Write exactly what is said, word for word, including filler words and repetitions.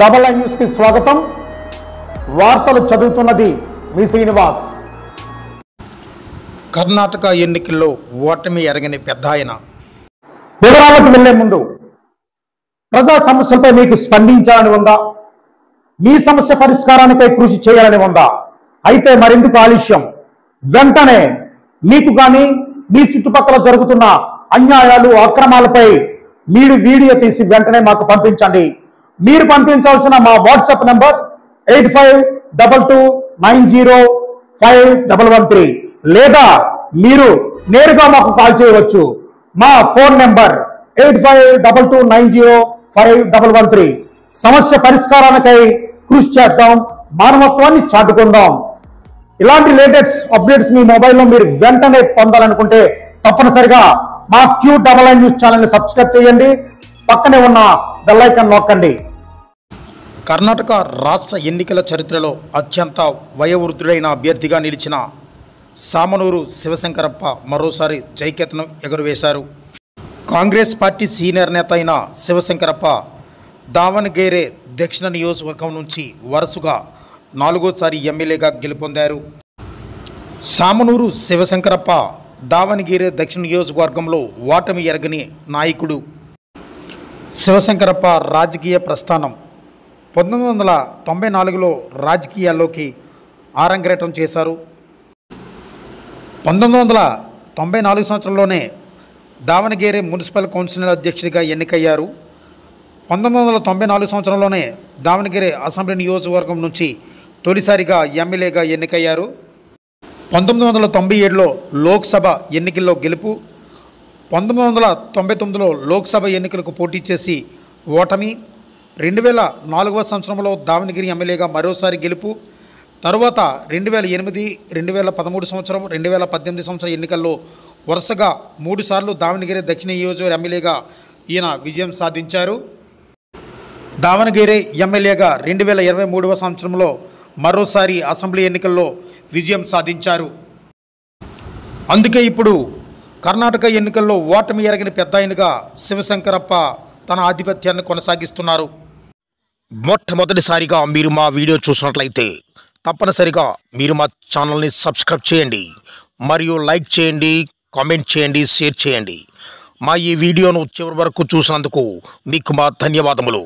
Double I news కి స్వాగతం. వార్తలు చదువుతున్నది మీ శ్రీనివాస్. కర్ణాటక ఎన్నికల్లో ఓటమి ఎరగని పెద్దాయన. వివరాలకు వెళ్లే ముందు ప్రజా సమస్యలపై మీకు స్పందించాలని ఉందా? మీ సమస్య పరిష్కారానికై కృషి చేయాలని ఉందా? అయితే మరెందుకు ఆలస్యం? వెంటనే మీకు కానీ మీ చుట్టుపక్కల జరుగుతున్న అన్యాయాలు అక్రమాలపై మీరు వీడియో తీసి వెంటనే మాకు పంపించండి. మీరు పంపించాల్సిన మా WhatsApp number eight five double two nine zero five double one three, లేదా మీరు నేరుగా మాకు కాల్ చేయవచ్చు. మా phone number eight five double two nine zero five double one three. సమస్య పరిష్కారానికై కృషి చేద్దాం, మానవత్వాన్ని చాటుకుందాం. ఇలాంటి లేటెస్ట్ అప్డేట్స్ మీ మొబైల్లో మీరు వెంటనే పొందాలనుకుంటే తప్పనిసరిగా మా క్యూ డబల్ ఐ న్యూస్ ఛానల్ని సబ్స్క్రైబ్ చేయండి, పక్కనే ఉన్న బెల్ ఐకాన్ నొక్కండి. కర్ణాటక రాష్ట్ర ఎన్నికల చరిత్రలో అత్యంత వయోవృద్ధుడైన అభ్యర్థిగా నిలిచిన సామనూరు శివశంకరప్ప మరోసారి జైకేతనం ఎగురవేశారు. కాంగ్రెస్ పార్టీ సీనియర్ నేత అయిన శివశంకరప్ప దావణగేరే దక్షిణ నియోజకవర్గం నుంచి వరుసగా నాలుగోసారి ఎమ్మెల్యేగా గెలుపొందారు. సామనూరు శివశంకరప్ప దావణగేరే దక్షిణ నియోజకవర్గంలో ఓటమి ఎరగని నాయకుడు. శివశంకరప్ప రాజకీయ ప్రస్థానం పంతొమ్మిది వందల తొంభై నాలుగులో రాజకీయాల్లోకి ఆరంగేటం చేశారు. పంతొమ్మిది వందల తొంభై నాలుగు సంవత్సరంలోనే దావణగేరే మున్సిపల్ కౌన్సిల్ అధ్యక్షుడిగా ఎన్నికయ్యారు. పంతొమ్మిది వందల తొంభై నాలుగు సంవత్సరంలోనే దావణగేరే అసెంబ్లీ నియోజకవర్గం నుంచి తొలిసారిగా ఎమ్మెల్యేగా ఎన్నికయ్యారు. పంతొమ్మిది వందల తొంభై ఏడులో లోక్సభ ఎన్నికల్లో గెలుపు. పంతొమ్మిది వందల తొంభై తొమ్మిదిలో లోక్సభ ఎన్నికలకు పోటీ చేసి ఓటమి. రెండు వేల నాలుగవ సంవత్సరంలో దావణగిరి ఎమ్మెల్యేగా మరోసారి గెలుపు. తరువాత రెండు వేల ఎనిమిది రెండు వేల పదమూడు సంవత్సరం రెండు వేల పద్దెనిమిది సంవత్సరం ఎన్నికల్లో వరుసగా మూడుసార్లు దావణగిరి దక్షిణ నియోజకవర్గ ఎమ్మెల్యేగా ఈయన విజయం సాధించారు. దావణగిరి ఎమ్మెల్యేగా రెండు వేల ఇరవై మూడవ సంవత్సరంలో మరోసారి అసెంబ్లీ ఎన్నికల్లో విజయం సాధించారు. అందుకే ఇప్పుడు కర్ణాటక ఎన్నికల్లో ఓటమి ఎరగిన పెద్ద ఆయనగా శివశంకరప్ప తన ఆధిపత్యాన్ని కొనసాగిస్తున్నారు. మొట్టమొదటిసారిగా మీరు మా వీడియో చూసినట్లయితే తప్పనిసరిగా మీరు మా ఛానల్ని సబ్స్క్రైబ్ చేయండి, మరియు లైక్ చేయండి, కామెంట్ చేయండి, షేర్ చేయండి. మా ఈ వీడియోను చివరి వరకు చూసినందుకు మీకు మా ధన్యవాదములు.